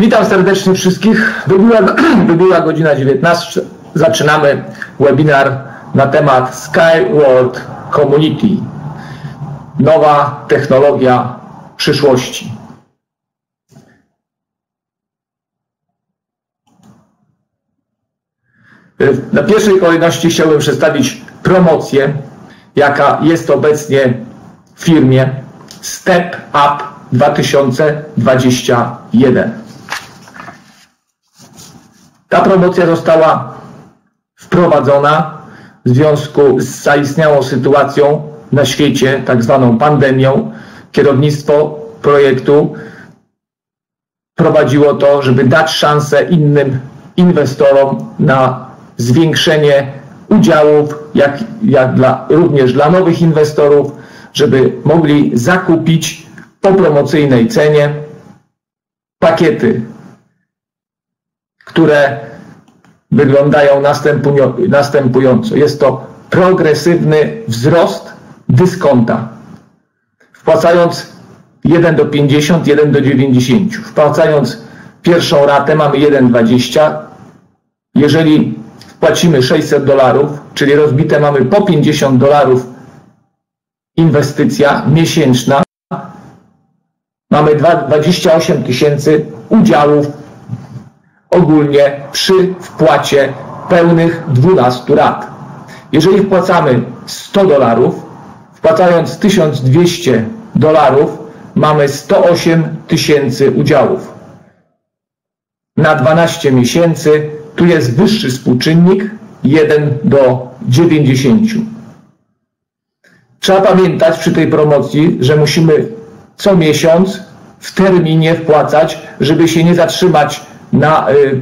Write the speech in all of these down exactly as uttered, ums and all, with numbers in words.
Witam serdecznie wszystkich. Wybiła, wybiła godzina dziewiętnasta. Zaczynamy webinar na temat SkyWorld Community. Nowa technologia przyszłości. Na pierwszej kolejności chciałbym przedstawić promocję, jaka jest obecnie w firmie Step Up dwa tysiące dwudziesty pierwszy. Ta promocja została wprowadzona w związku z zaistniałą sytuacją na świecie, tak zwaną pandemią. Kierownictwo projektu prowadziło to, żeby dać szansę innym inwestorom na zwiększenie udziałów, jak, jak dla, również dla nowych inwestorów, żeby mogli zakupić po promocyjnej cenie pakiety, które wyglądają następująco. Jest to progresywny wzrost dyskonta. Wpłacając jeden do pięćdziesięciu, jeden do dziewięćdziesięciu. Wpłacając pierwszą ratę mamy jeden dwadzieścia. Jeżeli wpłacimy sześćset dolarów, czyli rozbite mamy po pięćdziesiąt dolarów inwestycja miesięczna, mamy dwadzieścia osiem tysięcy udziałów ogólnie przy wpłacie pełnych dwunastu rat. Jeżeli wpłacamy sto dolarów, wpłacając tysiąc dwieście dolarów, mamy sto osiem tysięcy udziałów. Na dwanaście miesięcy tu jest wyższy współczynnik jeden do dziewięćdziesięciu. Trzeba pamiętać przy tej promocji, że musimy co miesiąc w terminie wpłacać, żeby się nie zatrzymać na y,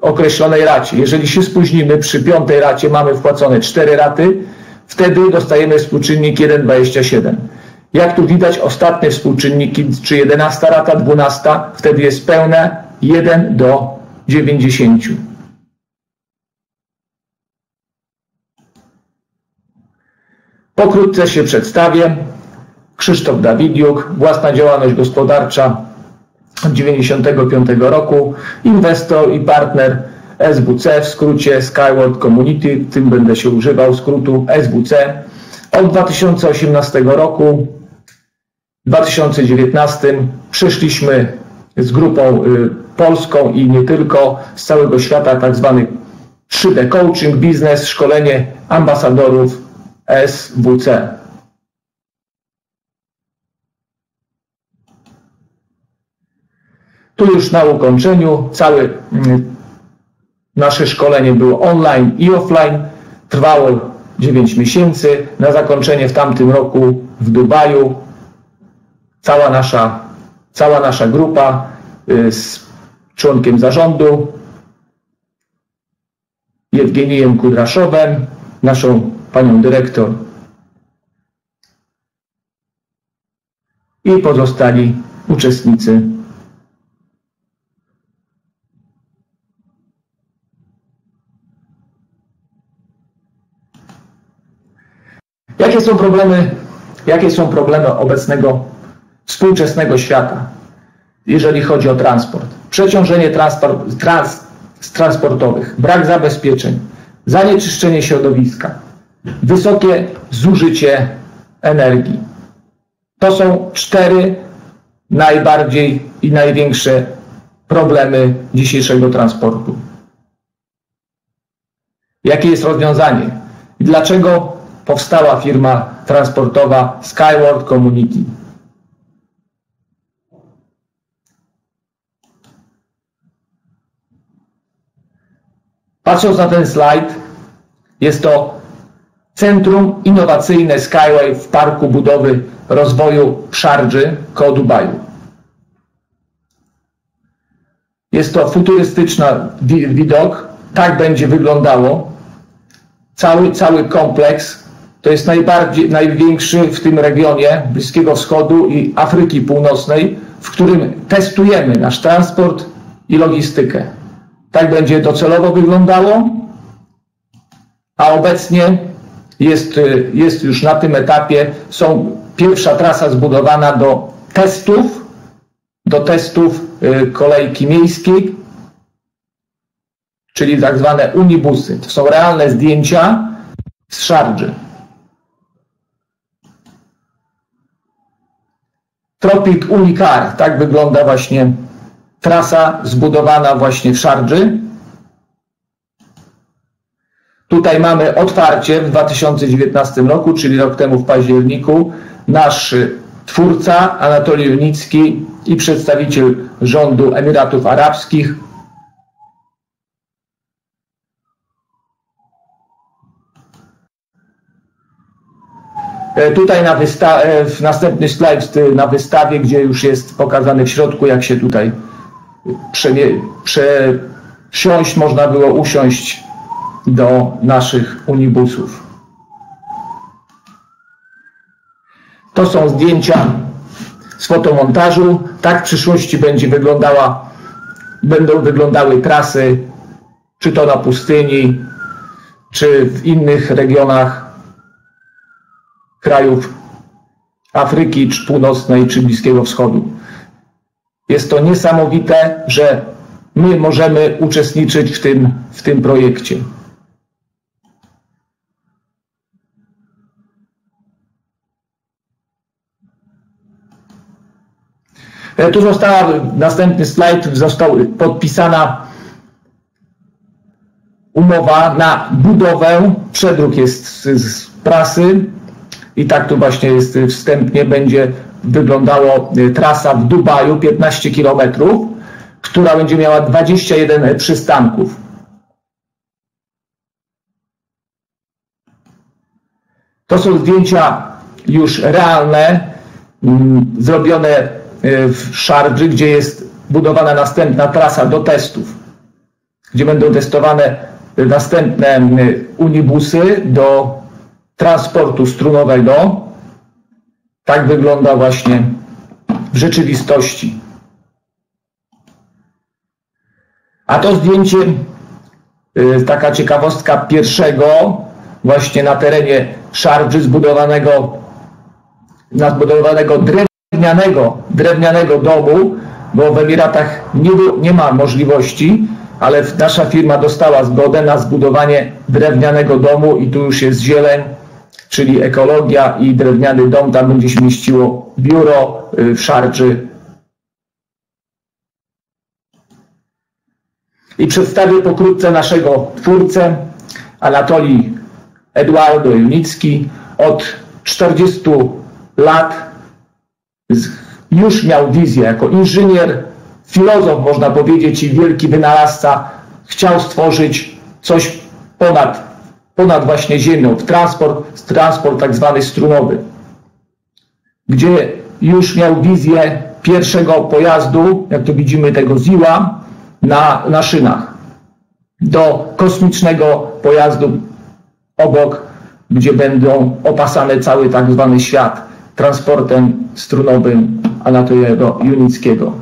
określonej racie. Jeżeli się spóźnimy, przy piątej racie mamy wpłacone cztery raty, wtedy dostajemy współczynnik jeden dwadzieścia siedem. Jak tu widać, ostatnie współczynniki, czy jedenasta rata, dwunasta, wtedy jest pełne jeden do dziewięćdziesięciu. Pokrótce się przedstawię. Krzysztof Dawidiuk, własna działalność gospodarcza od dziewięćdziesiątego piątego roku, inwestor i partner S W C, w skrócie SkyWorld Community, w tym będę się używał skrótu S W C, od dwa tysiące osiemnastego roku. W dwa tysiące dziewiętnastym przeszliśmy z grupą polską i nie tylko, z całego świata, tak zwany trzy D Coaching Biznes, szkolenie ambasadorów S W C. Tu już na ukończeniu całe nasze szkolenie było online i offline. Trwało dziewięć miesięcy. Na zakończenie w tamtym roku w Dubaju cała nasza, cała nasza grupa z członkiem zarządu Jewgienijem Kudraszowem, naszą panią dyrektor i pozostali uczestnicy. Jakie są problemy, jakie są problemy obecnego, współczesnego świata, jeżeli chodzi o transport? Przeciążenie transport, trans, transportowych, brak zabezpieczeń, zanieczyszczenie środowiska, wysokie zużycie energii. To są cztery najbardziej i największe problemy dzisiejszego transportu. Jakie jest rozwiązanie? Dlaczego powstała firma transportowa SkyWorld Community? Patrząc na ten slajd, jest to Centrum Innowacyjne Skyway w Parku Budowy Rozwoju w Szardży koło Dubaju. Jest to futurystyczny widok, tak będzie wyglądało. Cały, cały kompleks to jest najbardziej, największy w tym regionie Bliskiego Wschodu i Afryki Północnej, w którym testujemy nasz transport i logistykę. Tak będzie docelowo wyglądało, a obecnie jest, jest już na tym etapie, są, pierwsza trasa zbudowana do testów, do testów kolejki miejskiej, czyli tak zwane unibusy. To są realne zdjęcia z Szardży. Tropic Unicar, tak wygląda właśnie trasa zbudowana właśnie w Szardży. Tutaj mamy otwarcie w dwa tysiące dziewiętnastym roku, czyli rok temu w październiku, nasz twórca Anatolij Junicki i przedstawiciel rządu Emiratów Arabskich. Tutaj na wysta- w następny slajd na wystawie, gdzie już jest pokazany w środku, jak się tutaj przesiąść, można było usiąść do naszych unibusów. To są zdjęcia z fotomontażu. Tak w przyszłości będzie wyglądała, będą wyglądały trasy, czy to na pustyni, czy w innych regionach krajów Afryki, czy Północnej, czy Bliskiego Wschodu. Jest to niesamowite, że my możemy uczestniczyć w tym, w tym projekcie. Tu została, następny slajd, został podpisana umowa na budowę. Przedruk jest z, z prasy i tak tu właśnie jest wstępnie, będzie wyglądała trasa w Dubaju, piętnaście kilometrów, która będzie miała dwadzieścia jeden przystanków. To są zdjęcia już realne, zrobione w Szardży, gdzie jest budowana następna trasa do testów, gdzie będą testowane następne unibusy do transportu strunowego. Tak wygląda właśnie w rzeczywistości. A to zdjęcie, taka ciekawostka, pierwszego właśnie na terenie Szardży zbudowanego, zbudowanego drewna, Drewnianego, drewnianego domu, bo w Emiratach nie, nie ma możliwości, ale nasza firma dostała zgodę na zbudowanie drewnianego domu i tu już jest zieleń, czyli ekologia i drewniany dom. Tam będzie się mieściło biuro w Szardży. I przedstawię pokrótce naszego twórcę, Anatolij Eduardowicz Junicki. Od czterdziestu lat już miał wizję, jako inżynier, filozof można powiedzieć i wielki wynalazca, chciał stworzyć coś ponad, ponad właśnie ziemią, w transport, transport tak zwany strunowy, gdzie już miał wizję pierwszego pojazdu, jak tu widzimy tego ziła, na, na szynach, do kosmicznego pojazdu obok, gdzie będą opasane cały tak zwany świat transportem strunowym Anatolija Junickiego.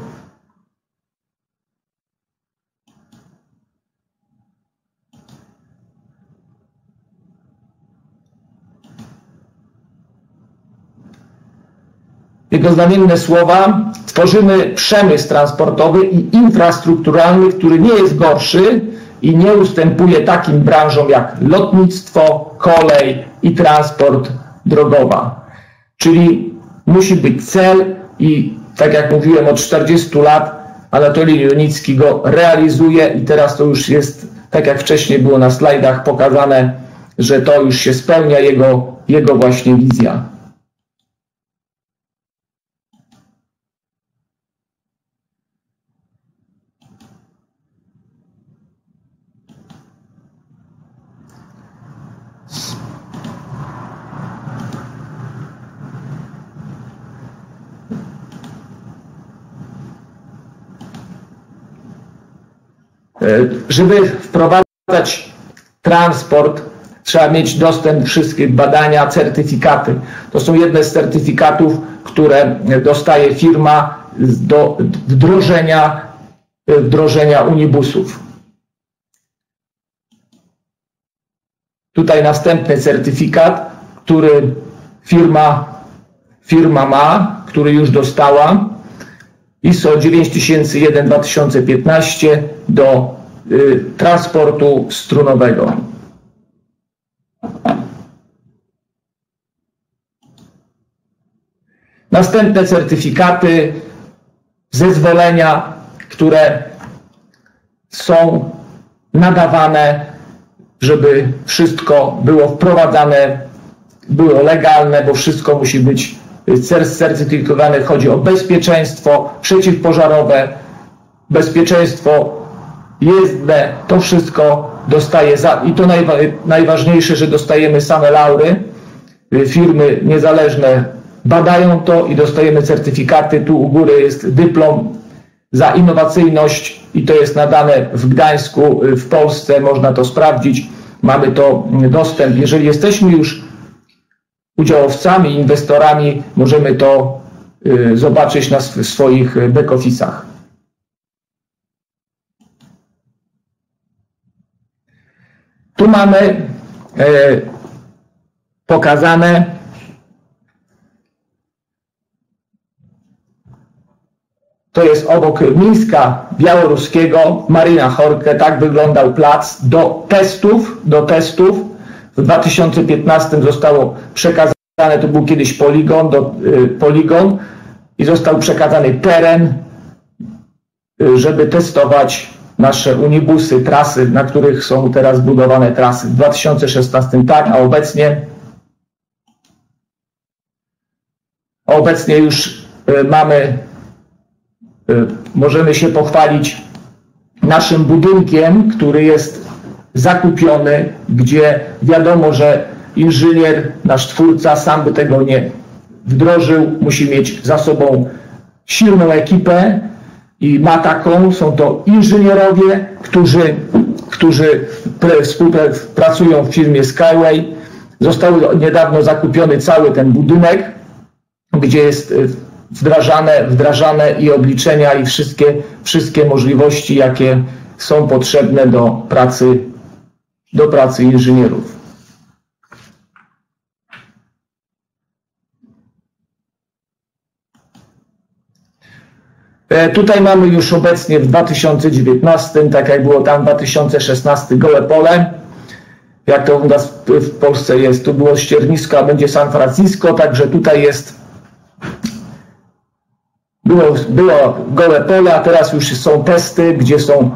Jego znamienne słowa: tworzymy przemysł transportowy i infrastrukturalny, który nie jest gorszy i nie ustępuje takim branżom jak lotnictwo, kolej i transport drogowa. Czyli musi być cel i tak jak mówiłem, od czterdziestu lat Anatolij Junicki go realizuje i teraz to już jest, tak jak wcześniej było na slajdach pokazane, że to już się spełnia, jego, jego właśnie wizja. Żeby wprowadzać transport, trzeba mieć dostęp do wszystkich badania, certyfikaty. To są jedne z certyfikatów, które dostaje firma do wdrożenia, wdrożenia unibusów. Tutaj następny certyfikat, który firma, firma ma, który już dostała. I S O dziewięć tysięcy jeden dwa tysiące piętnaście do y, transportu strunowego. Następne certyfikaty, zezwolenia, które są nadawane, żeby wszystko było wprowadzane, było legalne, bo wszystko musi być certyfikowane. Chodzi o bezpieczeństwo przeciwpożarowe, bezpieczeństwo jezdne, to wszystko dostaje za, i to najwa, najważniejsze, że dostajemy same laury, firmy niezależne badają to i dostajemy certyfikaty. Tu u góry jest dyplom za innowacyjność i to jest nadane w Gdańsku, w Polsce, można to sprawdzić, mamy to dostęp. Jeżeli jesteśmy już udziałowcami, inwestorami, możemy to zobaczyć na swoich back-office'ach. Tu mamy pokazane to jest obok Mińska Białoruskiego, Marina Horkę, tak wyglądał plac do testów, do testów. W dwa tysiące piętnastym zostało przekazane, to był kiedyś poligon, do, y, poligon i został przekazany teren, y, żeby testować nasze unibusy, trasy, na których są teraz budowane trasy. W dwa tysiące szesnastym tak, a obecnie, a obecnie już y, mamy możemy się pochwalić naszym budynkiem, który jest zakupiony, gdzie wiadomo, że inżynier, nasz twórca sam by tego nie wdrożył, musi mieć za sobą silną ekipę i ma taką, są to inżynierowie, którzy, którzy współpracują w firmie Skyway. Został niedawno zakupiony cały ten budynek, gdzie jest Wdrażane, wdrażane i obliczenia i wszystkie, wszystkie możliwości, jakie są potrzebne do pracy, do pracy inżynierów. Tutaj mamy już obecnie w dwa tysiące dziewiętnastym, tak jak było tam w dwa tysiące szesnastym, gołe pole. Jak to u nas w Polsce jest, tu było ściernisko, a będzie San Francisco, także tutaj jest Było, było gołe pole, a teraz już są testy, gdzie są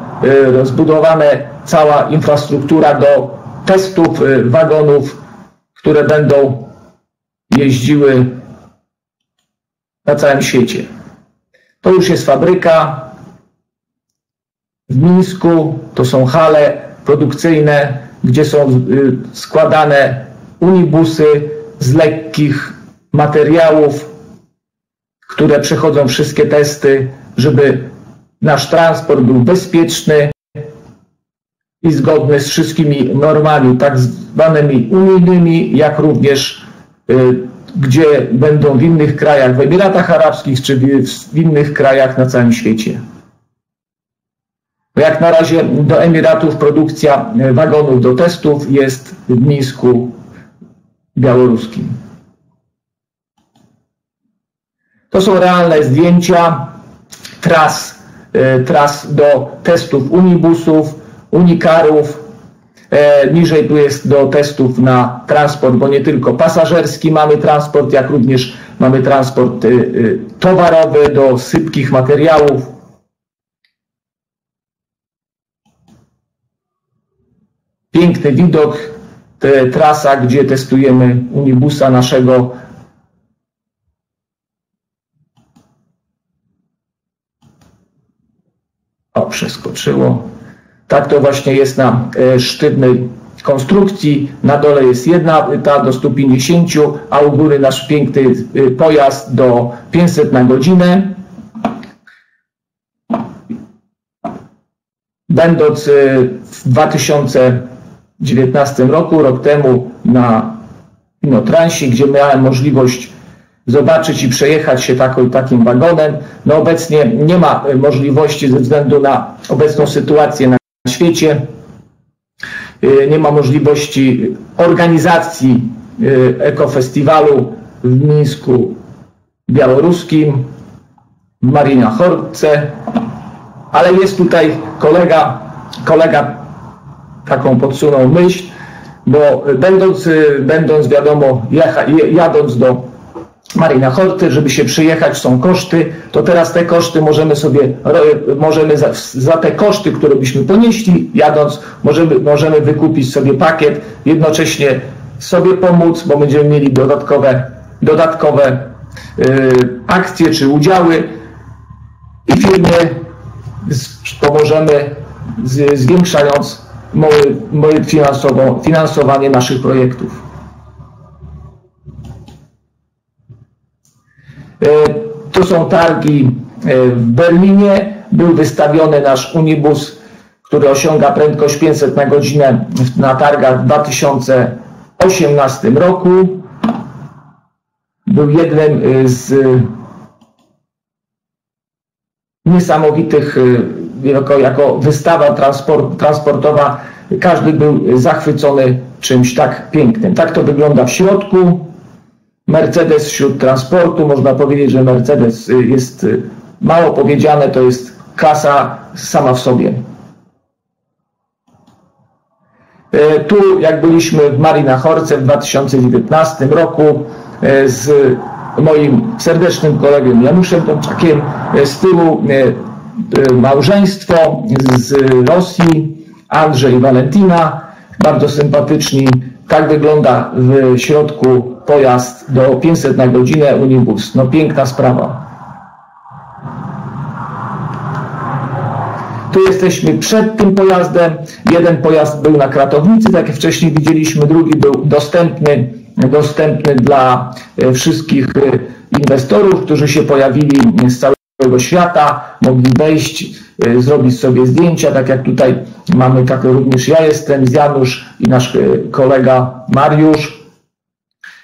rozbudowane cała infrastruktura do testów wagonów, które będą jeździły na całym świecie. To już jest fabryka w Mińsku, to są hale produkcyjne, gdzie są składane unibusy z lekkich materiałów, które przechodzą wszystkie testy, żeby nasz transport był bezpieczny i zgodny z wszystkimi normami, tak zwanymi unijnymi, jak również y, gdzie będą w innych krajach, w Emiratach Arabskich, czy w innych krajach na całym świecie. Jak na razie do Emiratów produkcja wagonów do testów jest w Mińsku Białoruskim. To są realne zdjęcia tras, tras do testów unibusów, unikarów. Niżej tu jest do testów na transport, bo nie tylko pasażerski mamy transport, jak również mamy transport towarowy do sypkich materiałów. Piękny widok, trasa, gdzie testujemy unibusa naszego. O, przeskoczyło. Tak to właśnie jest na sztywnej konstrukcji. Na dole jest jedna płyta do stu pięćdziesięciu, a u góry nasz piękny pojazd do pięćset na godzinę. Będąc w dwa tysiące dziewiętnastym roku, rok temu na InnoTransie, gdzie miałem możliwość zobaczyć i przejechać się taką, takim wagonem. No obecnie nie ma możliwości ze względu na obecną sytuację na świecie. Nie ma możliwości organizacji ekofestiwalu w Mińsku Białoruskim. Marina Horce, ale jest tutaj kolega, kolega taką podsunął myśl, bo będąc, będąc wiadomo, jadąc do Marina Horty, żeby się przyjechać, są koszty, to teraz te koszty możemy sobie, możemy za, za te koszty, które byśmy ponieśli jadąc, możemy, możemy wykupić sobie pakiet, jednocześnie sobie pomóc, bo będziemy mieli dodatkowe, dodatkowe yy, akcje czy udziały i firmie pomożemy z, zwiększając moje, moje finansowo, finansowanie naszych projektów. To są targi w Berlinie. Był wystawiony nasz unibus, który osiąga prędkość pięćset na godzinę na targach w dwa tysiące osiemnastym roku. Był jednym z niesamowitych, jako, jako wystawa transport, transportowa. Każdy był zachwycony czymś tak pięknym. Tak to wygląda w środku. Mercedes wśród transportu, można powiedzieć, że Mercedes jest, mało powiedziane, to jest klasa sama w sobie. Tu, jak byliśmy w Marina Horce w dwa tysiące dziewiętnastym roku z moim serdecznym kolegą Januszem Tomczakiem, z tyłu małżeństwo z Rosji, Andrzej i Valentina, bardzo sympatyczni. Tak wygląda w środku pojazd do pięćset na godzinę unibus. No piękna sprawa. Tu jesteśmy przed tym pojazdem. Jeden pojazd był na Kratownicy, tak jak wcześniej widzieliśmy, drugi był dostępny, dostępny dla wszystkich inwestorów, którzy się pojawili z całego świata, mogli wejść, zrobić sobie zdjęcia, tak jak tutaj mamy, tak również ja jestem, Janusz i nasz kolega Mariusz.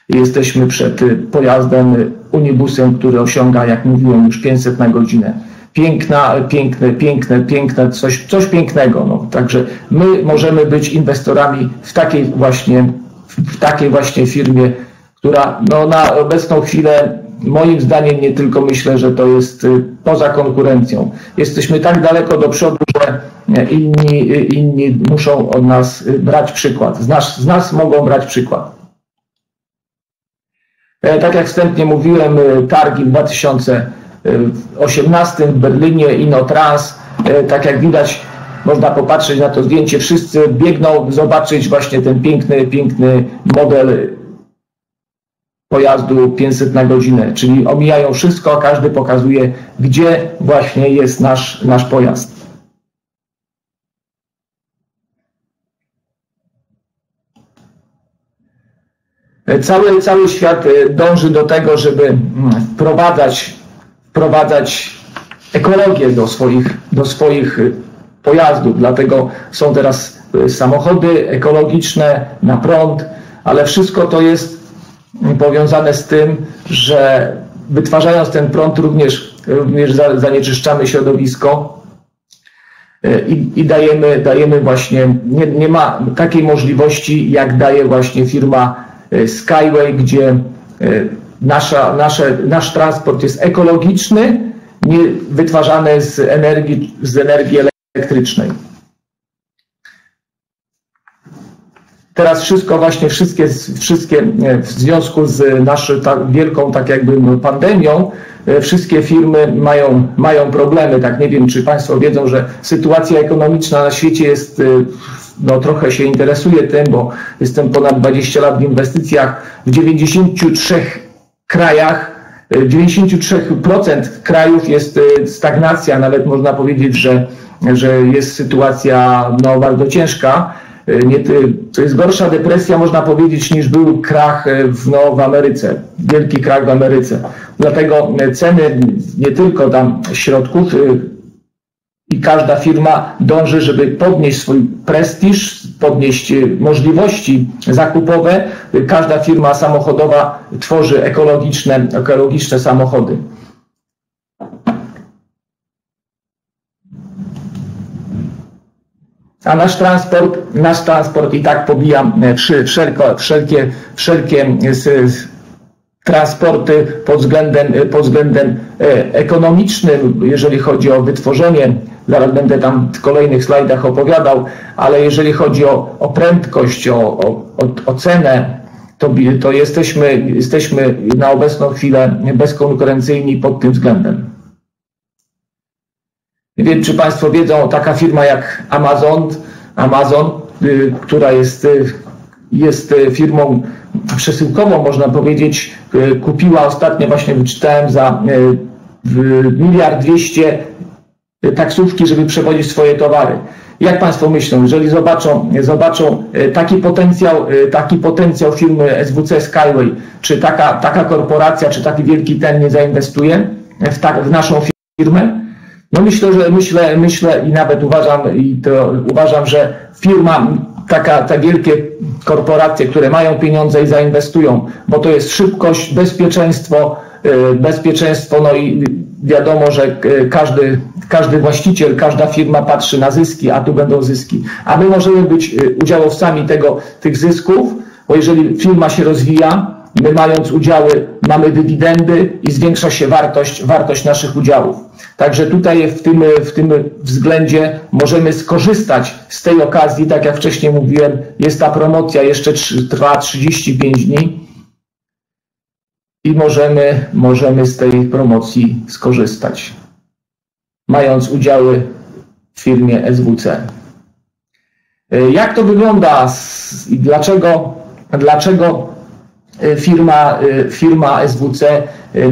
Jesteśmy przed pojazdem, unibusem, który osiąga, jak mówiłem, już pięćset na godzinę. Piękna, piękne, piękne, piękne, coś, coś pięknego. No. Także my możemy być inwestorami w takiej właśnie, w takiej właśnie firmie, która no, na obecną chwilę, moim zdaniem, nie tylko myślę, że to jest poza konkurencją. Jesteśmy tak daleko do przodu, że inni, inni muszą od nas brać przykład. Z nas, z nas mogą brać przykład. Tak jak wstępnie mówiłem, targi w dwa tysiące osiemnastym w Berlinie, InnoTrans, tak jak widać, można popatrzeć na to zdjęcie, wszyscy biegną zobaczyć właśnie ten piękny, piękny model pojazdu pięćset na godzinę, czyli omijają wszystko, każdy pokazuje, gdzie właśnie jest nasz, nasz pojazd. Cały, cały świat dąży do tego, żeby wprowadzać, wprowadzać ekologię do swoich, do swoich pojazdów. Dlatego są teraz samochody ekologiczne na prąd, ale wszystko to jest powiązane z tym, że wytwarzając ten prąd również, również zanieczyszczamy środowisko i, i dajemy, dajemy właśnie, nie, nie ma takiej możliwości, jak daje właśnie firma Skyway, gdzie nasza, nasze, nasz transport jest ekologiczny, nie wytwarzany z energii, z energii elektrycznej. Teraz wszystko właśnie, wszystkie, wszystkie w związku z naszą tak wielką tak jakby pandemią, wszystkie firmy mają, mają problemy. Tak, nie wiem, czy Państwo wiedzą, że sytuacja ekonomiczna na świecie jest, no trochę się interesuję tym, bo jestem ponad dwadzieścia lat w inwestycjach. W dziewięćdziesięciu trzech krajach, dziewięćdziesiąt trzy procent krajów jest stagnacja, nawet można powiedzieć, że, że jest sytuacja no, bardzo ciężka. Nie, to jest gorsza depresja, można powiedzieć, niż był krach w, no, w Ameryce, wielki krach w Ameryce. Dlatego ceny nie tylko tam środków i każda firma dąży, żeby podnieść swój prestiż, podnieść możliwości zakupowe. Każda firma samochodowa tworzy ekologiczne, ekologiczne samochody. A nasz transport, nasz transport i tak pobija wszelkie, wszelkie transporty pod względem, pod względem ekonomicznym, jeżeli chodzi o wytworzenie, zaraz będę tam w kolejnych slajdach opowiadał, ale jeżeli chodzi o, o prędkość, o, o, o cenę, to, to jesteśmy, jesteśmy na obecną chwilę bezkonkurencyjni pod tym względem. Nie wiem, czy Państwo wiedzą, taka firma jak Amazon, Amazon, y, która jest, y, jest firmą przesyłkową, można powiedzieć, y, kupiła ostatnio, właśnie wyczytałem, za miliard y, dwieście taksówki, żeby przewozić swoje towary. Jak Państwo myślą, jeżeli zobaczą, zobaczą taki potencjał, taki potencjał firmy S W C Skyway, czy taka, taka korporacja, czy taki wielki ten nie zainwestuje w, ta, w naszą firmę? No myślę, że myślę, myślę i nawet uważam, i to uważam, że firma, taka, te wielkie korporacje, które mają pieniądze i zainwestują, bo to jest szybkość, bezpieczeństwo, bezpieczeństwo, no i wiadomo, że każdy, każdy właściciel, każda firma patrzy na zyski, a tu będą zyski. A my możemy być udziałowcami tego, tych zysków, bo jeżeli firma się rozwija, my mając udziały mamy dywidendy i zwiększa się wartość, wartość naszych udziałów. Także tutaj w tym, w tym względzie możemy skorzystać z tej okazji, tak jak wcześniej mówiłem, jest ta promocja, jeszcze trwa trzydzieści pięć dni i możemy, możemy z tej promocji skorzystać, mając udziały w firmie S W C. Jak to wygląda i dlaczego, dlaczego Firma, firma S W C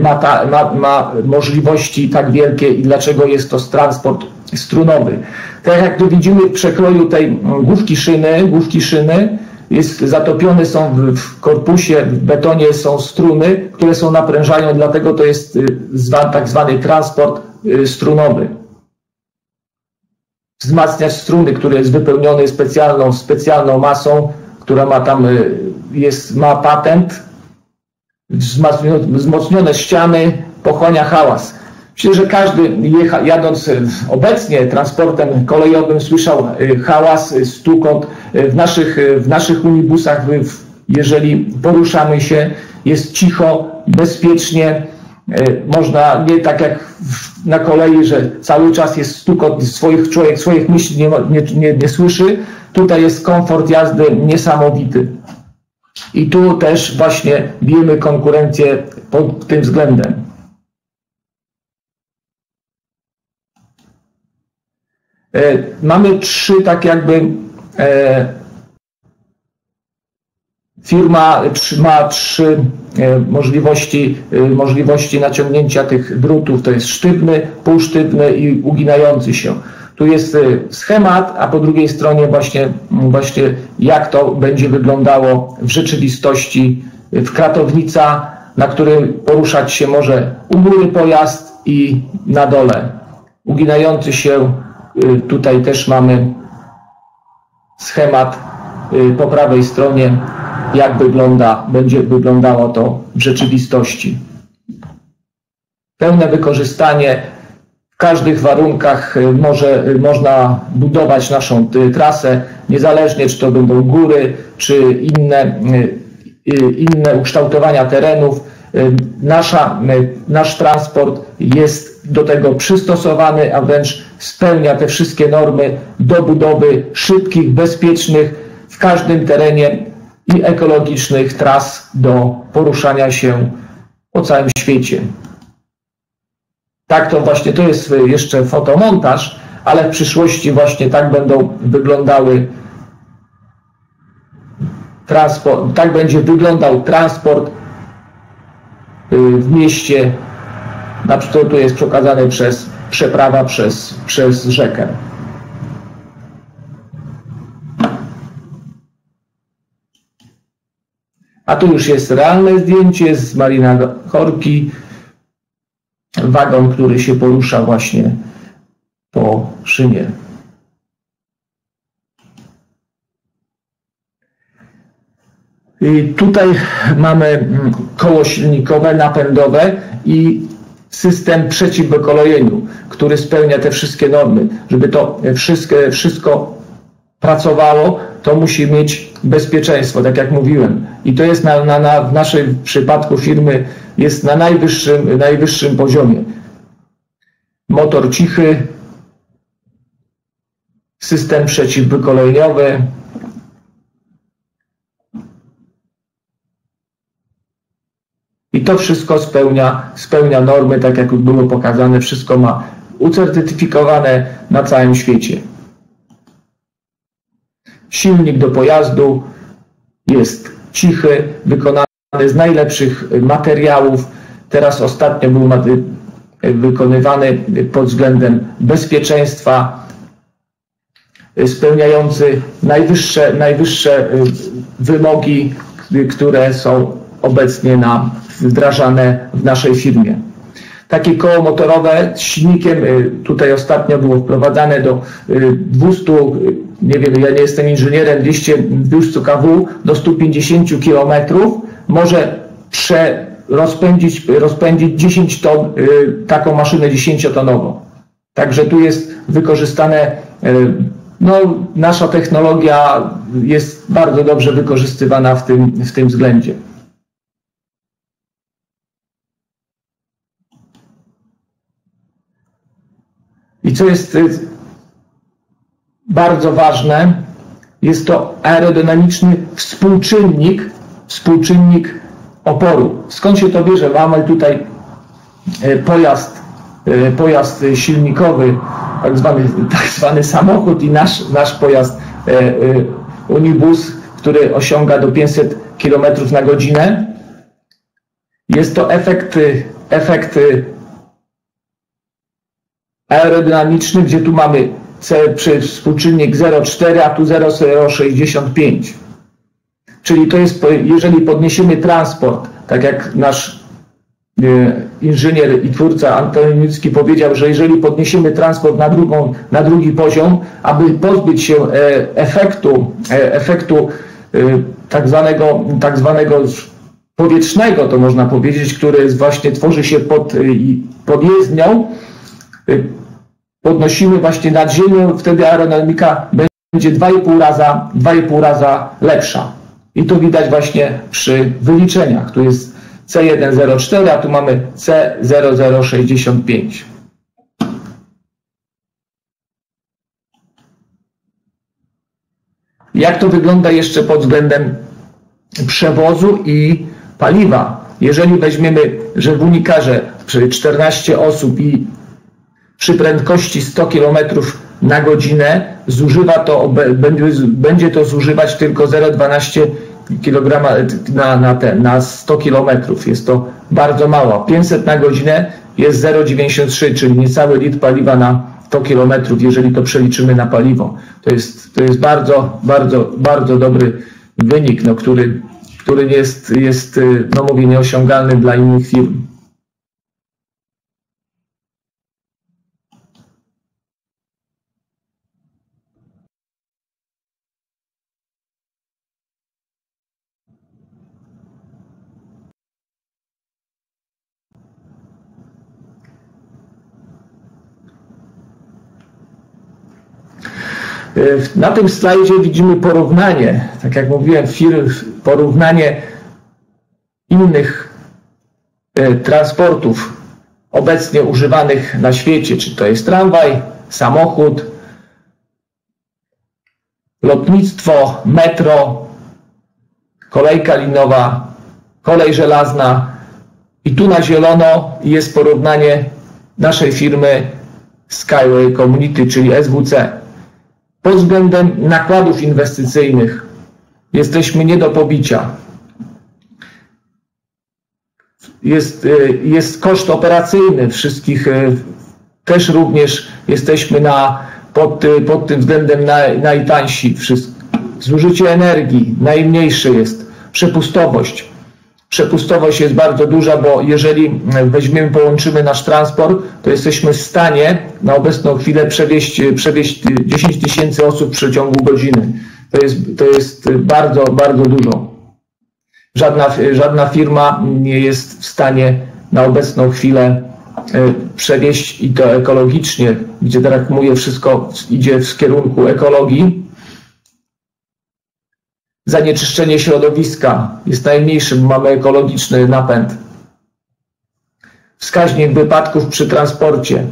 ma, ta, ma, ma możliwości tak wielkie i dlaczego jest to transport strunowy. Tak jak tu widzimy w przekroju tej główki szyny, główki szyny jest, zatopione są w, w korpusie, w betonie są struny, które są naprężają, dlatego to jest zwan, tak zwany transport strunowy. Wzmacniacz struny, który jest wypełniony specjalną, specjalną masą, która ma tam jest, ma patent, wzmocnione ściany, pochłania hałas. Myślę, że każdy jecha, jadąc obecnie transportem kolejowym słyszał hałas, stukot. W naszych, w naszych unibusach, jeżeli poruszamy się, jest cicho, bezpiecznie. Można, nie tak jak na kolei, że cały czas jest stukot, swoich człowiek, swoich myśli nie, nie, nie, nie słyszy. Tutaj jest komfort jazdy niesamowity. I tu też właśnie bijemy konkurencję pod tym względem. Mamy trzy tak jakby firma ma trzy możliwości, możliwości naciągnięcia tych drutów. To jest sztywny, półsztywny i uginający się. Tu jest schemat, a po drugiej stronie właśnie, właśnie jak to będzie wyglądało w rzeczywistości, w kratownica, na której poruszać się może u góry pojazd i na dole. Uginający się, tutaj też mamy schemat po prawej stronie, jak wygląda, będzie wyglądało to w rzeczywistości. Pełne wykorzystanie. W każdych warunkach może, można budować naszą trasę, niezależnie czy to będą góry, czy inne, inne ukształtowania terenów. Nasza, nasz transport jest do tego przystosowany, a wręcz spełnia te wszystkie normy do budowy szybkich, bezpiecznych w każdym terenie i ekologicznych tras do poruszania się po całym świecie. Tak to właśnie, to jest jeszcze fotomontaż, ale w przyszłości właśnie tak będą wyglądały transport, tak będzie wyglądał transport w mieście, na przykład tu jest przekazany przez przeprawa przez, przez rzekę. A tu już jest realne zdjęcie z Marina Horki. Wagon, który się porusza właśnie po szynie. I tutaj mamy koło silnikowe, napędowe i system przeciwwykolejeniu, który spełnia te wszystkie normy. Żeby to wszystko, wszystko pracowało, to musi mieć bezpieczeństwo, tak jak mówiłem. I to jest na, na, na, w naszym przypadku firmy jest na najwyższym, najwyższym poziomie. Motor cichy, system przeciwwykoleniowy, i to wszystko spełnia, spełnia normy, tak jak było pokazane, wszystko ma ucertyfikowane na całym świecie. Silnik do pojazdu jest cichy, wykonany z najlepszych materiałów. Teraz ostatnio był wykonywany pod względem bezpieczeństwa, spełniający najwyższe, najwyższe wymogi, które są obecnie na, wdrażane w naszej firmie. Takie koło motorowe z silnikiem, tutaj ostatnio było wprowadzane do dwustu, nie wiem, ja nie jestem inżynierem, dwieście, dwieście kawałków do stu pięćdziesięciu kilometrów, może prze, rozpędzić, rozpędzić dziesięć ton, taką maszynę dziesięciotonową. Także tu jest wykorzystane, no, nasza technologia jest bardzo dobrze wykorzystywana w tym, w tym względzie. I co jest bardzo ważne, jest to aerodynamiczny współczynnik, współczynnik oporu. Skąd się to bierze? Mamy tutaj pojazd, pojazd silnikowy, tak zwany, tak zwany samochód i nasz, nasz pojazd unibus, który osiąga do pięćset kilometrów na godzinę. Jest to efekt, efekt aerodynamiczny, gdzie tu mamy C, przy współczynnik zero przecinek cztery, a tu zero przecinek zero sześćdziesiąt pięć. Czyli to jest, jeżeli podniesiemy transport, tak jak nasz inżynier i twórca Antoni Junicki powiedział, że jeżeli podniesiemy transport na, drugą, na drugi poziom, aby pozbyć się efektu, efektu tak zwanego, tak zwanego powietrznego, to można powiedzieć, który właśnie tworzy się pod, pod jezdnią, podnosimy właśnie nad ziemią, wtedy aerodynamika będzie dwa i pół raza lepsza. I to widać właśnie przy wyliczeniach. Tu jest C sto cztery, a tu mamy C zero zero sześćdziesiąt pięć. Jak to wygląda jeszcze pod względem przewozu i paliwa? Jeżeli weźmiemy, że w Unikarze przy czternaście osób i przy prędkości sto kilometrów na godzinę zużywa to, będzie to zużywać tylko zero przecinek dwanaście kilogramów na, na, ten, na sto kilometrów. Jest to bardzo mało. pięćset na godzinę jest zero przecinek dziewięćdziesiąt trzy, czyli niecały litr paliwa na sto kilometrów, jeżeli to przeliczymy na paliwo. To jest, to jest bardzo, bardzo, bardzo dobry wynik, no, który, który jest, jest, no mówię, nieosiągalny dla innych firm. Na tym slajdzie widzimy porównanie, tak jak mówiłem, firm, porównanie innych transportów obecnie używanych na świecie, czy to jest tramwaj, samochód, lotnictwo, metro, kolejka linowa, kolej żelazna. I tu na zielono jest porównanie naszej firmy Skyway Community, czyli S W C. Pod względem nakładów inwestycyjnych jesteśmy nie do pobicia. Jest, jest koszt operacyjny wszystkich, też również jesteśmy na, pod, pod tym względem naj, najtańsi. Zużycie energii najmniejsze jest, przepustowość. Przepustowość jest bardzo duża, bo jeżeli weźmiemy, połączymy nasz transport, to jesteśmy w stanie na obecną chwilę przewieźć, przewieźć dziesięć tysięcy osób w przeciągu godziny. To jest, to jest bardzo, bardzo dużo. Żadna, żadna firma nie jest w stanie na obecną chwilę przewieźć, i to ekologicznie, gdzie teraz mówię, wszystko idzie w kierunku ekologii. zanieczyszczenie środowiska jest najmniejszym, mamy ekologiczny napęd. Wskaźnik wypadków przy transporcie.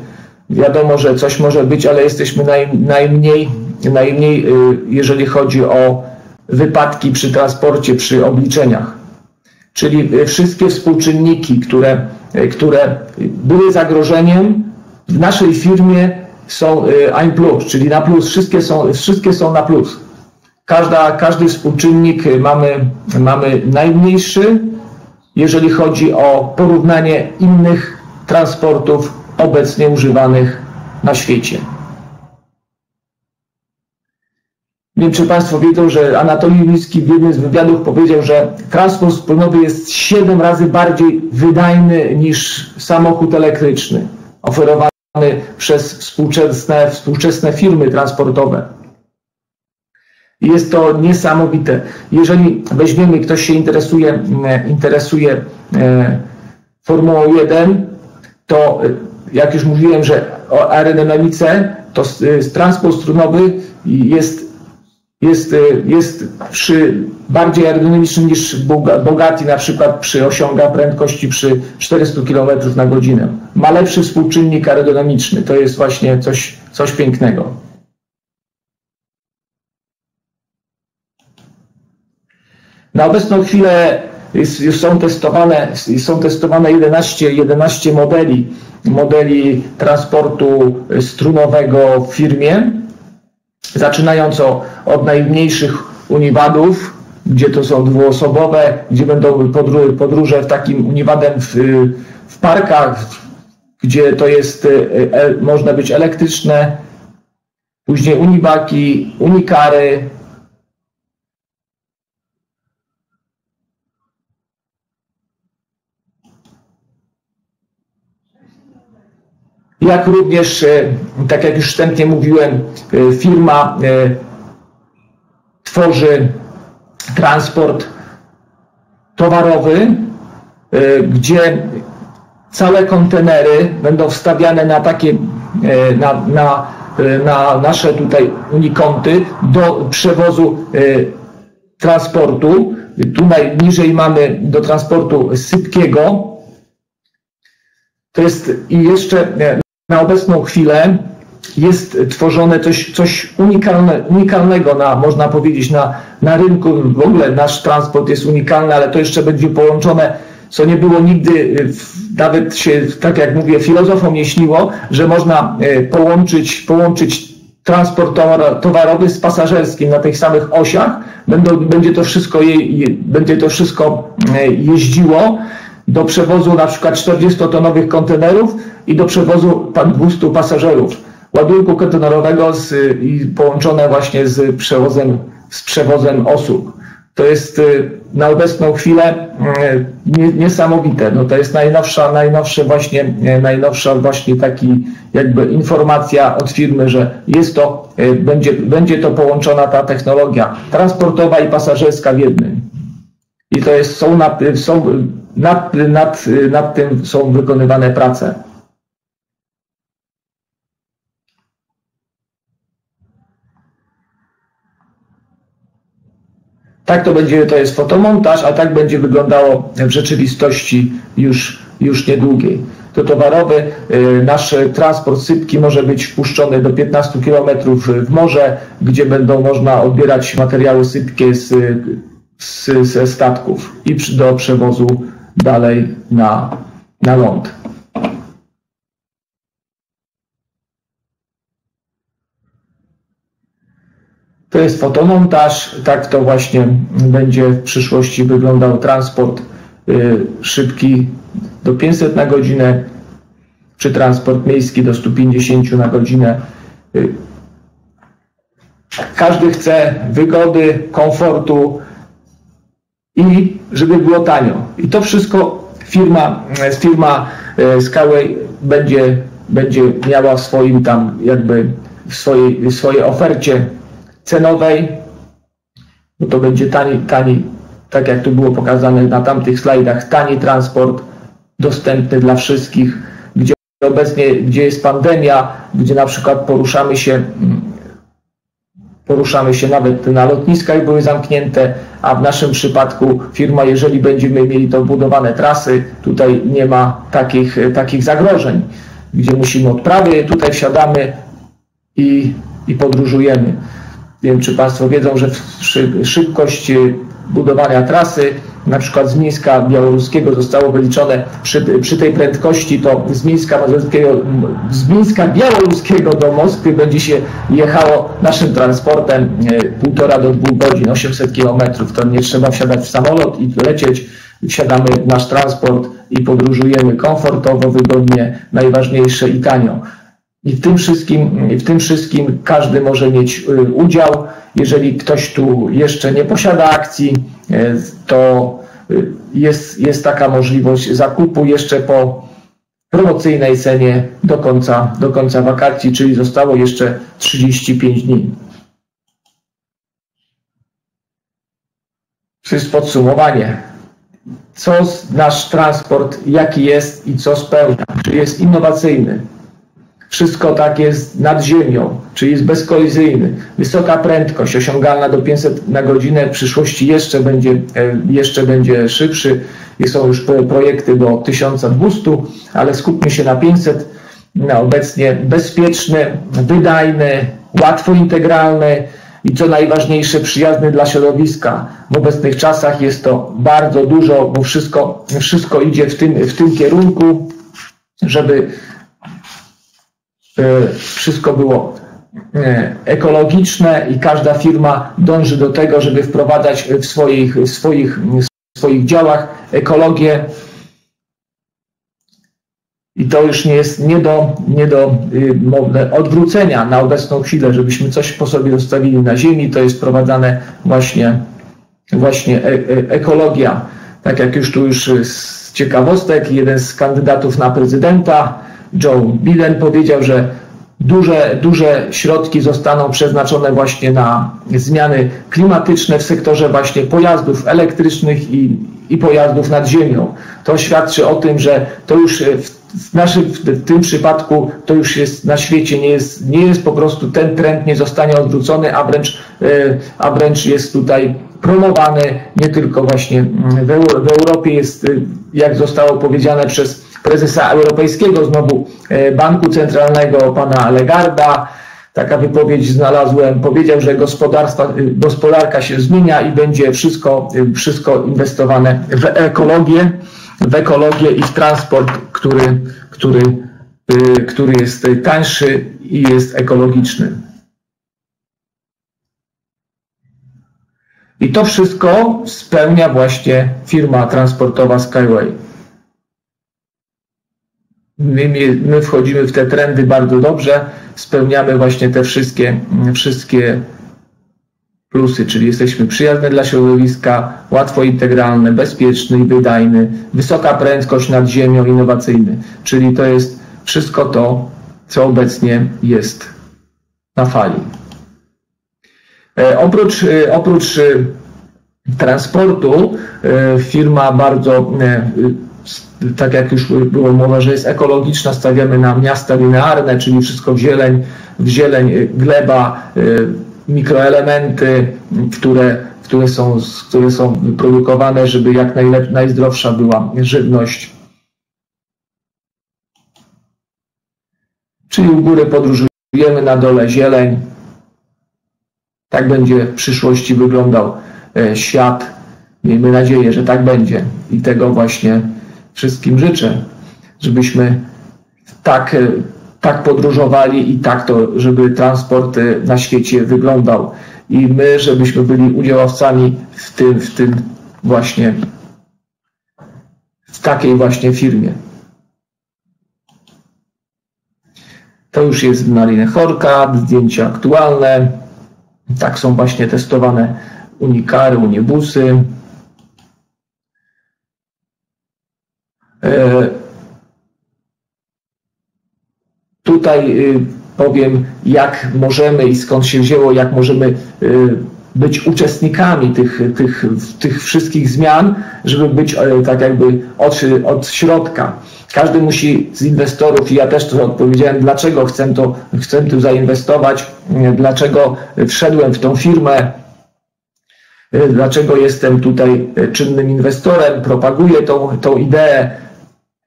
Wiadomo, że coś może być, ale jesteśmy naj, najmniej, najmniej, jeżeli chodzi o wypadki przy transporcie, przy obliczeniach. Czyli wszystkie współczynniki, które, które były zagrożeniem w naszej firmie, są ein plus, czyli na plus, wszystkie są, wszystkie są na plus. Każda, każdy współczynnik mamy, mamy najmniejszy, jeżeli chodzi o porównanie innych transportów obecnie używanych na świecie. Nie wiem, czy Państwo wiedzą, że Anatolij Eduardowicz w jednym z wywiadów powiedział, że transport wspólnoty jest siedem razy bardziej wydajny niż samochód elektryczny oferowany przez współczesne, współczesne firmy transportowe. Jest to niesamowite. Jeżeli weźmiemy, ktoś się interesuje, interesuje Formułą jeden, to jak już mówiłem, że o aerodynamice, to transport strunowy jest, jest, jest przy bardziej aerodynamiczny niż Bugatti, na przykład przy osiąga prędkości przy czterystu kilometrów na godzinę. Ma lepszy współczynnik aerodynamiczny. To jest właśnie coś, coś pięknego. Na obecną chwilę są testowane, są testowane jedenaście modeli, modeli transportu strunowego w firmie, zaczynając od najmniejszych uniwadów, gdzie to są dwuosobowe, gdzie będą podróże w takim uniwadem w, w parkach, gdzie to jest, można być elektryczne, później unibaki, unikary. Jak również, tak jak już wstępnie mówiłem, firma tworzy transport towarowy, gdzie całe kontenery będą wstawiane na takie, na, na, na nasze tutaj unikąty do przewozu transportu. Tu najniżej mamy do transportu sypkiego. To jest i jeszcze... Na obecną chwilę jest tworzone coś, coś unikalne, unikalnego, na, można powiedzieć, na, na rynku. W ogóle nasz transport jest unikalny, ale to jeszcze będzie połączone, co nie było nigdy, nawet się, tak jak mówię, filozofom nie śniło, że można połączyć, połączyć transport towarowy z pasażerskim na tych samych osiach. Będą, będzie, to wszystko je, będzie to wszystko jeździło do przewozu na przykład czterdziestotonowych kontenerów i do przewozu dwustu pasażerów. Ładunku kontenerowego z, i połączone właśnie z przewozem, z przewozem osób. To jest na obecną chwilę niesamowite. No to jest najnowsza, najnowsza właśnie, najnowsza właśnie taki jakby informacja od firmy, że jest to, będzie, będzie to połączona ta technologia transportowa i pasażerska w jednym. I to jest, są, na, są Nad, nad, nad tym są wykonywane prace. Tak to będzie, to jest fotomontaż, a tak będzie wyglądało w rzeczywistości już, już niedługiej. To towarowy, nasz transport sypki może być wpuszczony do piętnastu kilometrów w morze, gdzie będą można odbierać materiały sypkie z, z, ze statków i do przewozu dalej na, na ląd. To jest fotomontaż. Tak to właśnie będzie w przyszłości wyglądał transport y, szybki do pięćset na godzinę, czy transport miejski do stu pięćdziesięciu na godzinę. Y, każdy chce wygody, komfortu i żeby było tanio. I to wszystko firma, firma Skyway będzie, będzie miała w swoim tam jakby w swojej, w swojej ofercie cenowej, bo to będzie tani, tani, tak jak tu było pokazane na tamtych slajdach, tani transport dostępny dla wszystkich, gdzie obecnie, gdzie jest pandemia, gdzie na przykład poruszamy się poruszamy się nawet na lotniskach, były zamknięte, a w naszym przypadku firma, jeżeli będziemy mieli to budowane trasy, tutaj nie ma takich, takich zagrożeń, gdzie musimy odprawy, tutaj wsiadamy i, i podróżujemy. Nie wiem, czy Państwo wiedzą, że szybkość budowania trasy, na przykład z Mińska Białoruskiego zostało wyliczone przy, przy tej prędkości, to z Mińska, z Mińska Białoruskiego do Moskwy będzie się jechało naszym transportem półtora do dwóch godzin, osiemset kilometrów, to nie trzeba wsiadać w samolot i lecieć, wsiadamy w nasz transport i podróżujemy komfortowo, wygodnie, najważniejsze i tanio. I w tym wszystkim, w tym wszystkim każdy może mieć udział. Jeżeli ktoś tu jeszcze nie posiada akcji, to jest, jest taka możliwość zakupu jeszcze po promocyjnej cenie do końca, do końca wakacji, czyli zostało jeszcze trzydzieści pięć dni. To jest podsumowanie. Co nasz transport, jaki jest i co spełnia? Czy jest innowacyjny? Wszystko tak jest nad ziemią, czyli jest bezkolizyjny. Wysoka prędkość osiągalna do pięćset na godzinę, w przyszłości jeszcze będzie, jeszcze będzie szybszy. Są już projekty do tysiąca dwustu, ale skupmy się na pięćset. No, obecnie bezpieczny, wydajny, łatwo integralny i co najważniejsze przyjazny dla środowiska. W obecnych czasach jest to bardzo dużo, bo wszystko, wszystko idzie w tym, w tym kierunku, żeby wszystko było ekologiczne i każda firma dąży do tego, żeby wprowadzać w swoich, w swoich, w swoich działach ekologię. I to już nie jest nie do, nie do odwrócenia na obecną chwilę, żebyśmy coś po sobie zostawili na ziemi. To jest wprowadzane właśnie, właśnie ekologia. Tak jak już tu już z ciekawostek, jeden z kandydatów na prezydenta, Joe Biden, powiedział, że duże, duże środki zostaną przeznaczone właśnie na zmiany klimatyczne w sektorze właśnie pojazdów elektrycznych i, i pojazdów nad ziemią. To świadczy o tym, że to już w, naszym, w tym przypadku to już jest na świecie, nie jest, nie jest po prostu ten trend nie zostanie odwrócony, a wręcz, a wręcz jest tutaj promowany nie tylko właśnie w, Euro, w Europie jest, jak zostało powiedziane przez prezesa Europejskiego, znowu Banku Centralnego, pana Lagarda, taka wypowiedź znalazłem, powiedział, że gospodarka się zmienia i będzie wszystko, wszystko inwestowane w ekologię, w ekologię i w transport, który, który, który jest tańszy i jest ekologiczny. I to wszystko spełnia właśnie firma transportowa Skyway. My, my wchodzimy w te trendy bardzo dobrze, spełniamy właśnie te wszystkie, wszystkie plusy, czyli jesteśmy przyjazne dla środowiska, łatwo integralne, bezpieczny i wydajny, wysoka prędkość nad ziemią, innowacyjny, czyli to jest wszystko to, co obecnie jest na fali. E, oprócz, e, oprócz e, transportu e, firma bardzo e, tak jak już było mowa, że jest ekologiczna, stawiamy na miasta linearne, czyli wszystko w zieleń, w zieleń gleba, mikroelementy, które, które, są, które są produkowane, żeby jak najlep, najzdrowsza była żywność. Czyli u góry podróżujemy, na dole zieleń. Tak będzie w przyszłości wyglądał świat. Miejmy nadzieję, że tak będzie i tego właśnie wszystkim życzę, żebyśmy tak, tak podróżowali i tak to, żeby transport na świecie wyglądał i my, żebyśmy byli udziałowcami w tym, w tym właśnie, w takiej właśnie firmie. To już jest Marina Horka, zdjęcia aktualne, tak są właśnie testowane unikary, unibusy. Tutaj powiem, jak możemy i skąd się wzięło, jak możemy być uczestnikami tych, tych, tych wszystkich zmian, żeby być tak jakby od, od środka. Każdy musi z inwestorów, i ja też to odpowiedziałem, dlaczego chcę, to, chcę tu zainwestować, dlaczego wszedłem w tą firmę, dlaczego jestem tutaj czynnym inwestorem, propaguję tą, tą ideę,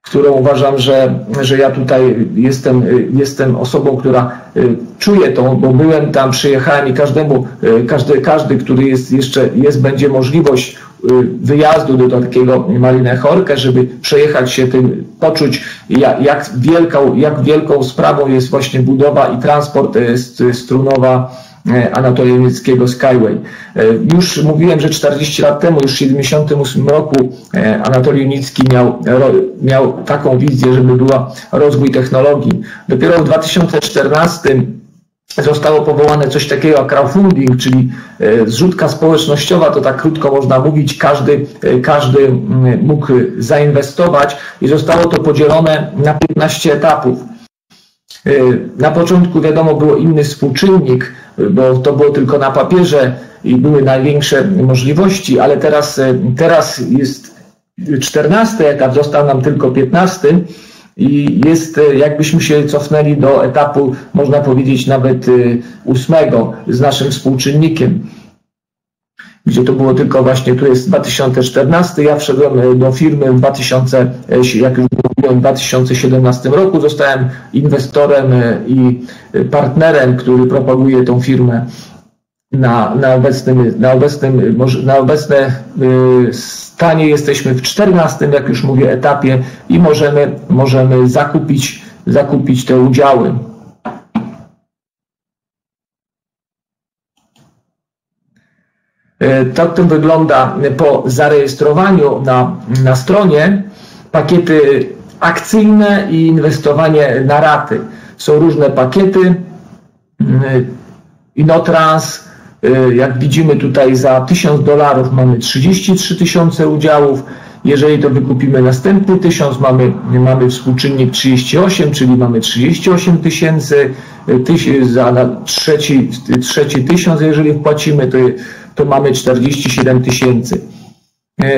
którą uważam, że, że ja tutaj jestem, jestem osobą, która czuje to, bo byłem tam, przyjechałem i każdemu, każdy, każdy który jest jeszcze, jest, będzie możliwość wyjazdu do takiego Mariny Horkę, żeby przejechać się tym, poczuć jak, jak, wielką, jak wielką sprawą jest właśnie budowa i transport strunowa Anatolija Eduardowicza Skyway. Już mówiłem, że czterdzieści lat temu, już w tysiąc dziewięćset siedemdziesiątym ósmym roku Anatolij Junicki miał, miał taką wizję, żeby była rozwój technologii. Dopiero w dwa tysiące czternastym zostało powołane coś takiego jak crowdfunding, czyli zrzutka społecznościowa, to tak krótko można mówić, każdy, każdy mógł zainwestować i zostało to podzielone na piętnaście etapów. Na początku wiadomo było inny współczynnik, bo to było tylko na papierze i były największe możliwości, ale teraz, teraz jest czternasty etap, został nam tylko piętnasty i jest, jakbyśmy się cofnęli do etapu, można powiedzieć nawet ósmego z naszym współczynnikiem, gdzie to było tylko właśnie, tu jest dwa tysiące czternasty, ja wszedłem do firmy w dwa tysiące, jak już mówiłem, w dwa tysiące siedemnastym roku, zostałem inwestorem i partnerem, który propaguje tą firmę na, na, obecnym, na, obecnym, na obecne stanie. Jesteśmy w czternastym, jak już mówię, etapie i możemy, możemy zakupić, zakupić te udziały. Tak to wygląda po zarejestrowaniu na, na stronie. Pakiety akcyjne i inwestowanie na raty. Są różne pakiety. InnoTrans, jak widzimy tutaj za tysiąc dolarów mamy trzydzieści trzy tysiące udziałów. Jeżeli to wykupimy następny tysiąc, mamy, mamy współczynnik trzydzieści osiem, czyli mamy trzydzieści osiem tysięcy. Za trzeci, trzeci tysiąc, jeżeli wpłacimy, to to mamy czterdzieści siedem tysięcy.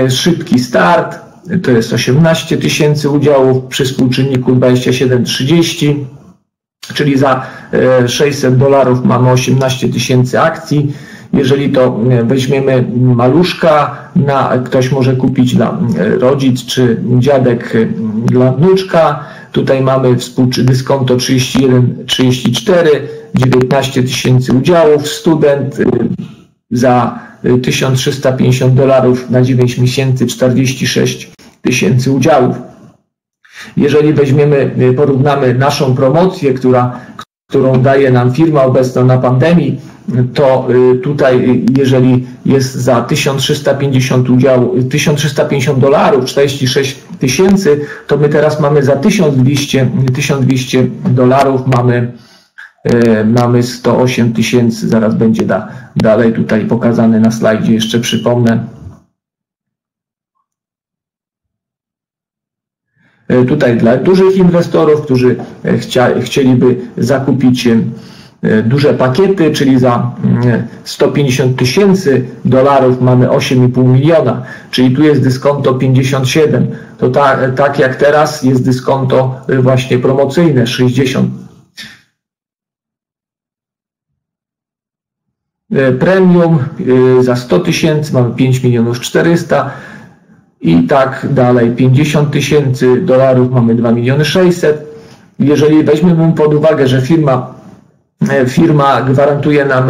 Szybki start, to jest osiemnaście tysięcy udziałów przy współczynniku dwadzieścia siedem trzydzieści, czyli za sześćset dolarów mamy osiemnaście tysięcy akcji. Jeżeli to weźmiemy maluszka, na, ktoś może kupić dla rodzic czy dziadek dla wnuczka, tutaj mamy dyskonto trzydzieści jeden trzydzieści cztery, dziewiętnaście tysięcy udziałów, student za tysiąc trzysta pięćdziesiąt dolarów na dziewięć miesięcy czterdzieści sześć tysięcy udziałów. Jeżeli weźmiemy, porównamy naszą promocję, która, którą daje nam firma obecna na pandemii, to tutaj jeżeli jest za tysiąc trzysta pięćdziesiąt udziałów, tysiąc trzysta pięćdziesiąt dolarów czterdzieści sześć tysięcy, to my teraz mamy za tysiąc dwieście dolarów mamy mamy sto osiem tysięcy, zaraz będzie da, dalej tutaj pokazane na slajdzie, jeszcze przypomnę. Tutaj dla dużych inwestorów, którzy chcia, chcieliby zakupić duże pakiety, czyli za sto pięćdziesiąt tysięcy dolarów mamy osiem i pół miliona, czyli tu jest dyskonto pięćdziesiąt siedem. To ta, tak jak teraz jest dyskonto właśnie promocyjne sześćdziesiąt. Premium za sto tysięcy, mamy pięć milionów czterysta i tak dalej, pięćdziesiąt tysięcy dolarów mamy dwa miliony sześćset. Jeżeli weźmiemy pod uwagę, że firma, firma gwarantuje nam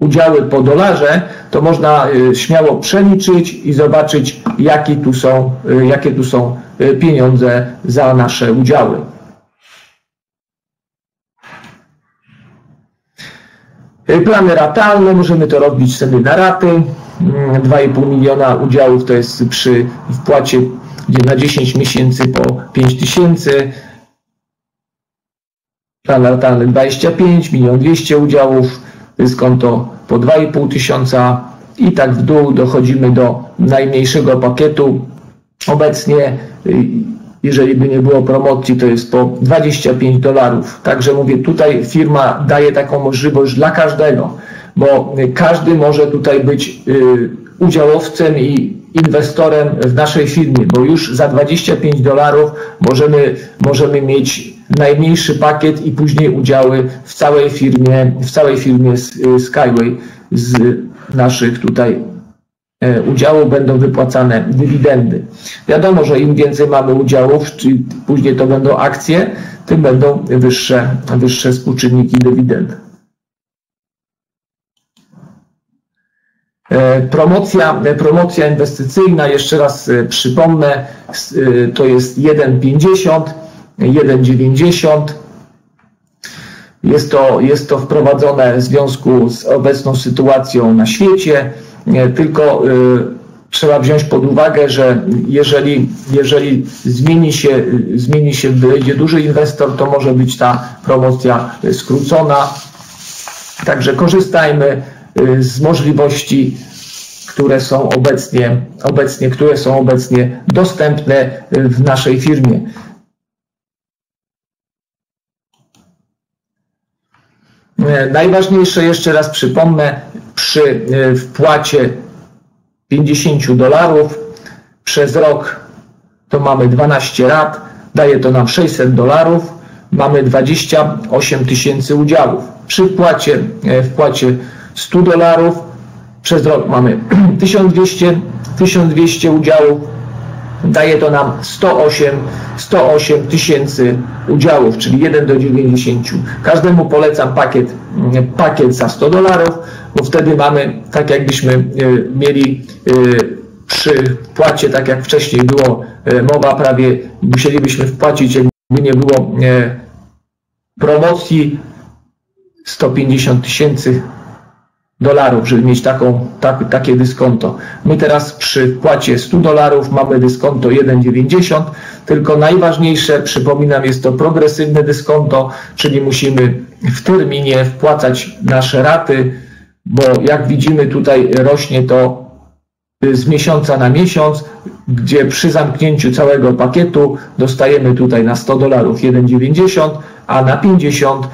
udziały po dolarze, to można śmiało przeliczyć i zobaczyć, jakie tu są, jakie tu są pieniądze za nasze udziały. Plany ratalne, możemy to robić sobie na raty. dwa i pół miliona udziałów to jest przy wpłacie na dziesięć miesięcy po pięć tysięcy. Plan ratalny dwadzieścia pięć, milion dwieście udziałów, dyskonto po dwa i pół tysiąca i tak w dół dochodzimy do najmniejszego pakietu. Obecnie, jeżeli by nie było promocji, to jest po dwadzieścia pięć dolarów. Także mówię, tutaj firma daje taką możliwość dla każdego. bo każdy może tutaj być udziałowcem i inwestorem w naszej firmie, bo już za dwadzieścia pięć dolarów możemy, możemy mieć najmniejszy pakiet i później udziały w całej firmie, w całej firmie Skyway. Z naszych tutaj udziałów będą wypłacane dywidendy. Wiadomo, że im więcej mamy udziałów, czyli później to będą akcje, tym będą wyższe, wyższe współczynniki dywidend. Promocja, promocja inwestycyjna, jeszcze raz przypomnę, to jest jeden pięćdziesiąt, jeden dziewięćdziesiąt. Jest to, jest to wprowadzone w związku z obecną sytuacją na świecie, tylko trzeba wziąć pod uwagę, że jeżeli, jeżeli zmieni się, zmieni się, wyjdzie duży inwestor, to może być ta promocja skrócona. Także korzystajmy z możliwości, które są obecnie, obecnie, które są obecnie dostępne w naszej firmie. Najważniejsze, jeszcze raz przypomnę, przy wpłacie pięćdziesięciu dolarów przez rok to mamy dwanaście rat, daje to nam sześćset dolarów, mamy dwadzieścia osiem tysięcy udziałów. Przy wpłacie, wpłacie stu dolarów przez rok mamy tysiąc dwieście udziałów, daje to nam sto osiem tysięcy udziałów, czyli jeden do dziewięćdziesięciu. Każdemu polecam pakiet, pakiet za sto dolarów, bo wtedy mamy, tak jakbyśmy mieli przy wpłacie, tak jak wcześniej było mowa, prawie musielibyśmy wpłacić, jakby nie było promocji, sto pięćdziesiąt tysięcy dolarów, żeby mieć taką, tak, takie dyskonto. My teraz przy wpłacie stu dolarów mamy dyskonto jeden dziewięćdziesiąt, tylko najważniejsze, przypominam, jest to progresywne dyskonto, czyli musimy w terminie wpłacać nasze raty, bo jak widzimy tutaj rośnie to z miesiąca na miesiąc, gdzie przy zamknięciu całego pakietu dostajemy tutaj na sto dolarów jeden dziewięćdziesiąt, a na pięćdziesiąt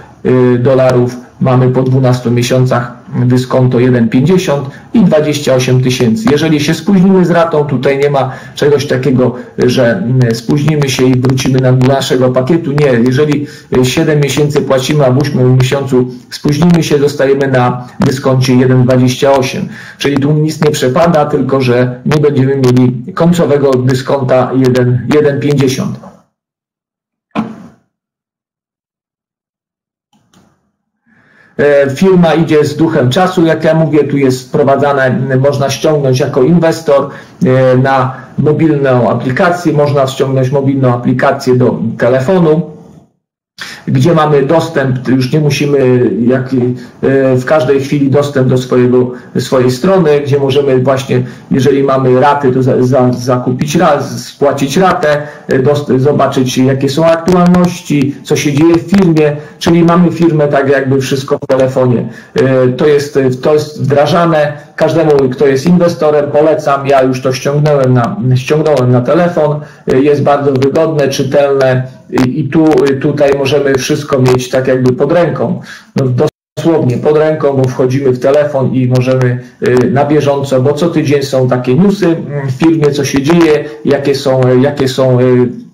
dolarów mamy po dwunastu miesiącach dyskonto jeden pięćdziesiąt i dwadzieścia osiem tysięcy. Jeżeli się spóźnimy z ratą, tutaj nie ma czegoś takiego, że spóźnimy się i wrócimy do naszego pakietu. Nie, jeżeli siedem miesięcy płacimy, a w ósmym miesiącu spóźnimy się, dostajemy na dyskoncie jeden dwadzieścia osiem. Czyli tu nic nie przepada, tylko że nie będziemy mieli końcowego dyskonta jeden pięćdziesiąt. Firma idzie z duchem czasu, jak ja mówię, tu jest wprowadzane, można ściągnąć jako inwestor na mobilną aplikację, można ściągnąć mobilną aplikację do telefonu, gdzie mamy dostęp, już nie musimy jak w każdej chwili dostęp do swojego, swojej strony, gdzie możemy właśnie, jeżeli mamy raty, to za, za, zakupić rat, spłacić ratę, dostęp, zobaczyć jakie są aktualności, co się dzieje w firmie, czyli mamy firmę tak jakby wszystko w telefonie. To jest, to jest wdrażane, każdemu kto jest inwestorem polecam, ja już to ściągnąłem na, ściągnąłem na telefon, jest bardzo wygodne, czytelne, i tu, tutaj możemy wszystko mieć tak jakby pod ręką, no dosłownie pod ręką, bo wchodzimy w telefon i możemy na bieżąco, bo co tydzień są takie newsy w firmie, co się dzieje, jakie są, jakie są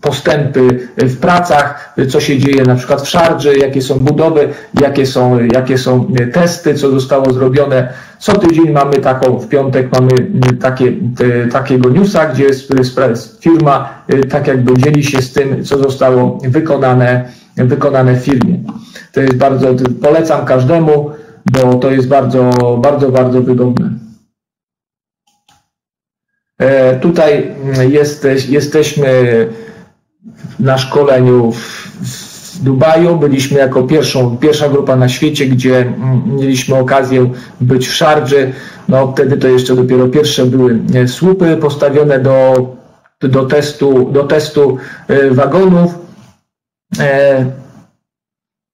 postępy w pracach, co się dzieje na przykład w Szardży, jakie są budowy, jakie są, jakie są testy, co zostało zrobione. Co tydzień mamy taką, w piątek mamy takie, te, takiego newsa, gdzie firma tak jakby dzieli się z tym, co zostało wykonane, wykonane w firmie. To jest bardzo, polecam każdemu, bo to jest bardzo, bardzo, bardzo wygodne. Tutaj jest, jesteśmy na szkoleniu w, w Dubaju. Byliśmy jako pierwszą, pierwsza grupa na świecie, gdzie mieliśmy okazję być w Szardży. No, wtedy to jeszcze dopiero pierwsze były słupy postawione do, do, testu, do testu wagonów.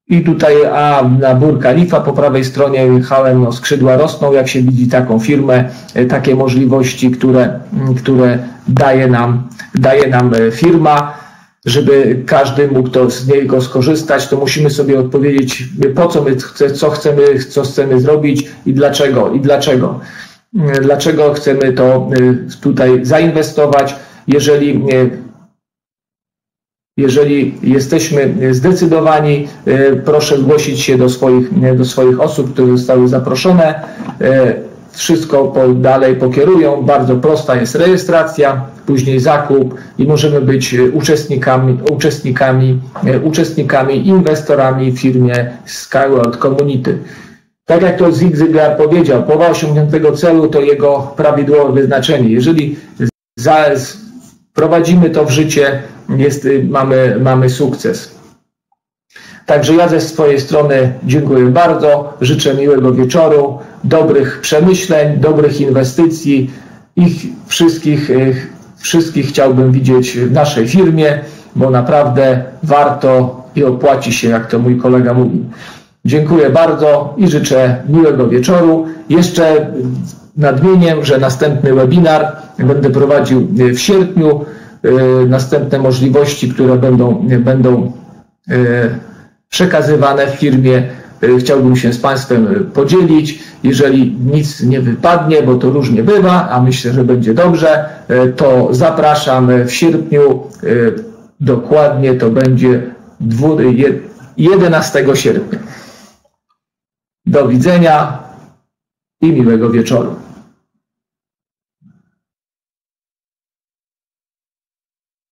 I tutaj a na Burj Khalifa po prawej stronie jechałem, no, skrzydła rosną, jak się widzi taką firmę, takie możliwości, które, które daje nam, daje nam firma. żeby każdy mógł to, z niego skorzystać, to musimy sobie odpowiedzieć, po co my chce, co chcemy, co chcemy zrobić i dlaczego, i dlaczego. Dlaczego chcemy to tutaj zainwestować, jeżeli, jeżeli jesteśmy zdecydowani, proszę zgłosić się do swoich, do swoich osób, które zostały zaproszone. Wszystko po, dalej pokierują, bardzo prosta jest rejestracja, później zakup i możemy być uczestnikami, uczestnikami, uczestnikami, inwestorami w firmie SkyWorld Community. Tak jak to Zig Ziglar powiedział, połowa osiągniętego celu to jego prawidłowe wyznaczenie. Jeżeli wprowadzimy to w życie, jest, mamy, mamy sukces. Także ja ze swojej strony dziękuję bardzo, życzę miłego wieczoru, dobrych przemyśleń, dobrych inwestycji. Ich wszystkich, wszystkich chciałbym widzieć w naszej firmie, bo naprawdę warto i opłaci się, jak to mój kolega mówi. Dziękuję bardzo i życzę miłego wieczoru. Jeszcze nadmienię, że następny webinar będę prowadził w sierpniu. Następne możliwości, które będą, będą przekazywane w firmie, chciałbym się z Państwem podzielić. Jeżeli nic nie wypadnie, bo to różnie bywa, a myślę, że będzie dobrze, to zapraszam w sierpniu. Dokładnie to będzie jedenastego sierpnia. Do widzenia i miłego wieczoru.